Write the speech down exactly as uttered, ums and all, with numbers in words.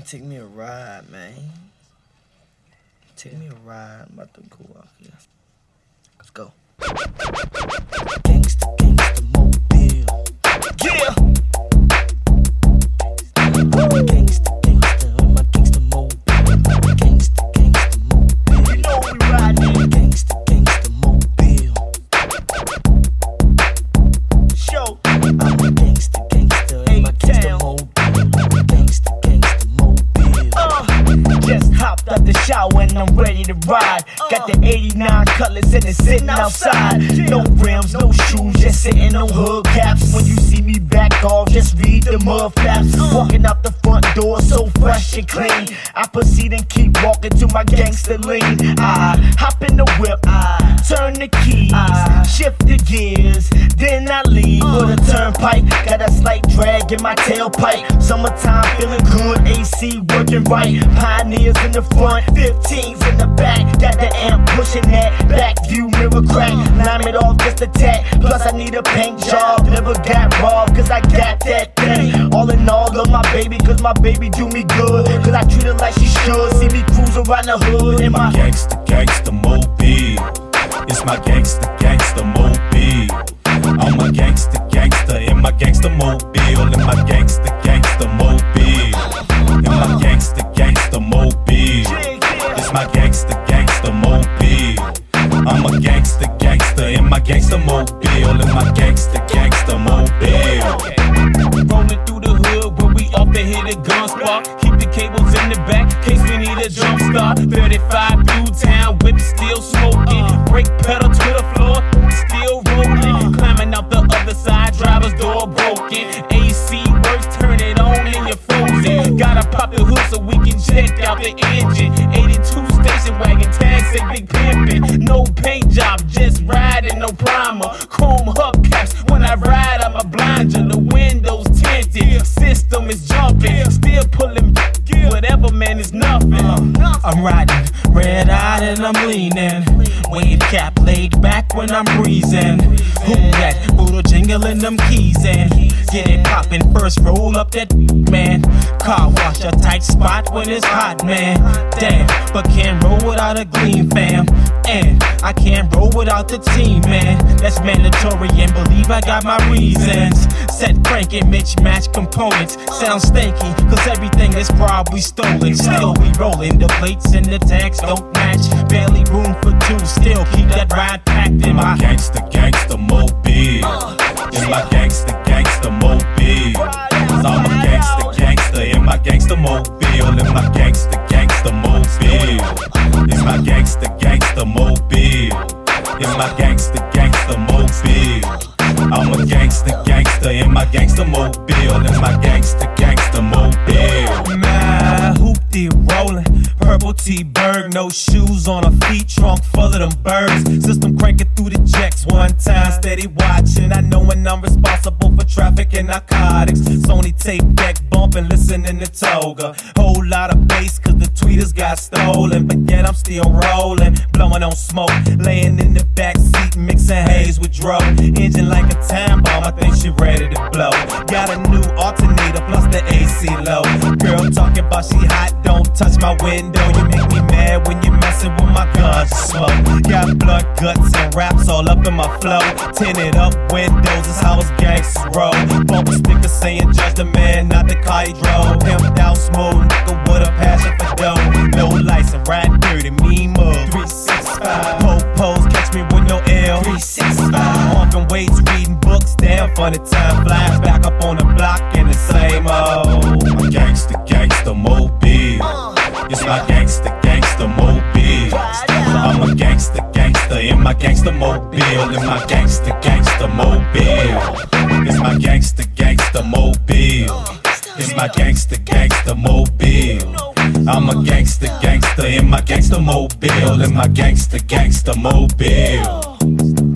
I'ma take me a ride, man. Take me a ride. I'm about to go out here. Let's go. Gangsta, gangsta mobile. Yeah. Gangsta, gangsta, my gangsta mobile. Gangsta, gangsta mobile. You know we riding. Gangsta, gangsta mobile. Show. I'm a gangsta, gangsta, and my gangsta mobile. Hopped out the shower and I'm ready to ride. Got the eighty-nine colors and it's sitting outside. No rims, no shoes, just sitting on hubcaps. When you see me back off, just read the mud flaps. Walking out the front door so fresh and clean, I proceed and keep walking to my gangsta lean. I hop in the whip, I turn the keys, shift the gears, then I leave with a turnpike. Got a slight drag in my tailpipe. Summertime feeling good, A C working right. Pioneers in the front, fifteens in the back. Got the amp pushing that back view mirror crack. Lime it off just a tack. Plus I need a paint job. Never got robbed, cause I got that thing. All in all, love my baby, cause my baby do me good. Cause I treat her like she should. See me cruise around the hood in my gangsta, gangsta mobile. It's my gangsta, gangsta mobile. I'm a gangsta, gangsta in my gangsta mobile. In my gangsta, gangsta mobile. In my gangsta, gangsta mobile. It's my gangsta, gangsta mobile. I'm a gangsta, gangsta in my gangsta mobile. In my gangsta, gangsta mobile. Rolling through the hood when we up to hit a gun spot. Keep the cables in the back case we need a jump start. thirty-five Blue Town whip still smoking. Brake pedal to the floor, still rolling. Climbing up the other side, driver's door broken. A C works, turn it on and you're frozen. Gotta pop the hood so we can check out the engine. eighty-two station wagon, tag say big pimpin'. No paint job, just riding, no primer. Chrome hubcaps, when I ride I'm a blinder. The windows tinted, system is jumping. Still pulling, whatever man is nothing. uh, I'm riding, red-eyed and I'm leaning. Wave cap laid back when I'm breezing. Who that? Boodle jingling them keys in. Get it poppin', first roll up that man. Car wash a tight spot when it's hot, man. Damn, but can't roll without a gleam, fam. And I can't roll without the team, man. That's mandatory and believe I got my reasons. Set crank and mismatch components. Sounds stanky, cause everything is probably stolen. Still we rollin', the plates and the tags don't match. Barely room for two, still keep that ride packed in my gangsta, gangsta mobile. In my gangsta, gangsta mobile. I'm a gangsta, gangsta in my gangsta mobile. In my gangsta, gangsta mobile. In my gangsta, gangsta mobile. In my gangsta, gangsta mobile. I'm a gangsta, gangsta in my gangsta mobile. In my gangsta, gangsta mobile. My hoopty rollin'. Purple T-Berg, no shoes on her feet, trunk full of them birds. System cranking through the jacks, one time steady watching. I know when I'm responsible for traffic and narcotics. Sony tape deck bumping, listening to Toga. Whole lot of bass cause the tweeters got stolen. But yet I'm still rolling, blowing on smoke. Laying in the backseat, mixing haze with dro. Engine like a time bomb, I think she ready to blow. Got a new alternator plus the A C low. Girl talking about she hot, don't touch my window. You make me mad when you're messing with my guns. Smoke. Got blood, guts, and raps all up in my flow. Tinted up windows, it's how us gangsters roll. Bumper sticker saying, judge the man, not the car he drove. Pimped out smooth, nigga with a passion for dough. No license, ride dirty, mean mug. three sixty-five. Po-po's catch me with no L. three sixty-five. Pumping weights, reading books, damn funny time flies. Back up on the block in the same old. Gangsta, gangsta mobile. It's my gangsta, gangsta mobile. I'm a gangsta, gangsta in my gangsta mobile. In my gangsta, gangsta mobile. It's my gangsta, gangsta mobile. It's my gangsta, gangsta mobile. I'm a gangsta, gangsta in my gangsta mobile. In my gangsta, gangsta mobile.